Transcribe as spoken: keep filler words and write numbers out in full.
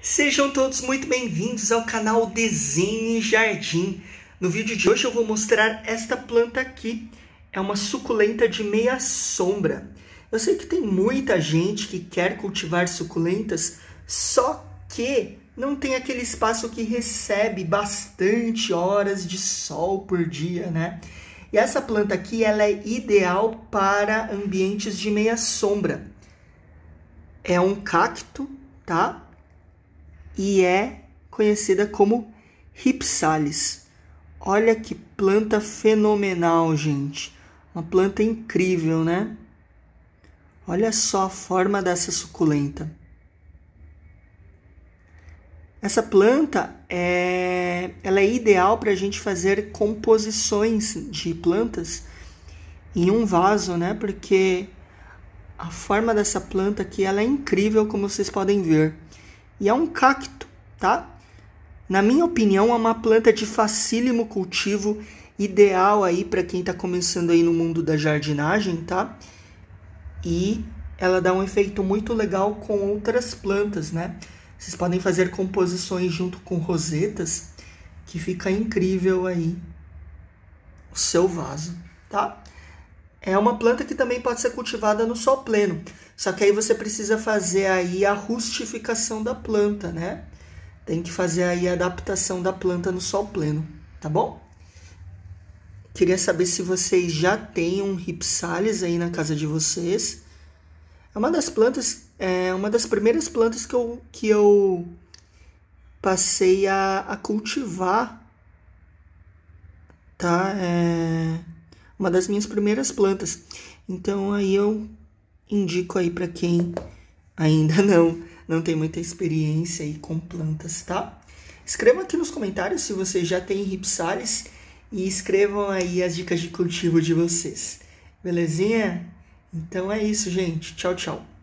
Sejam todos muito bem-vindos ao canal Desenho e Jardim. No vídeo de hoje eu vou mostrar esta planta aqui. É uma suculenta de meia sombra. Eu sei que tem muita gente que quer cultivar suculentas, só que não tem aquele espaço que recebe bastante horas de sol por dia, né? E essa planta aqui, ela é ideal para ambientes de meia sombra. É um cacto, tá? E é conhecida como Rhipsalis. Olha que planta fenomenal, gente. Uma planta incrível, né? Olha só a forma dessa suculenta. Essa planta é, ela é ideal para a gente fazer composições de plantas em um vaso, né? Porque a forma dessa planta aqui, ela é incrível, como vocês podem ver. E é um cacto, tá? Na minha opinião, é uma planta de facílimo cultivo, ideal aí para quem está começando aí no mundo da jardinagem, tá? E ela dá um efeito muito legal com outras plantas, né? Vocês podem fazer composições junto com rosetas, que fica incrível aí o seu vaso, tá? É uma planta que também pode ser cultivada no sol pleno. Só que aí você precisa fazer aí a rustificação da planta, né? Tem que fazer aí a adaptação da planta no sol pleno, tá bom? Queria saber se vocês já têm um Rhipsalis aí na casa de vocês. É uma das plantas, é uma das primeiras plantas que eu, que eu passei a, a cultivar, tá? É... uma das minhas primeiras plantas. Então aí eu indico aí para quem ainda não, não tem muita experiência aí com plantas, tá? Escrevam aqui nos comentários se vocês já têm Rhipsalis e escrevam aí as dicas de cultivo de vocês. Belezinha? Então é isso, gente. Tchau, tchau.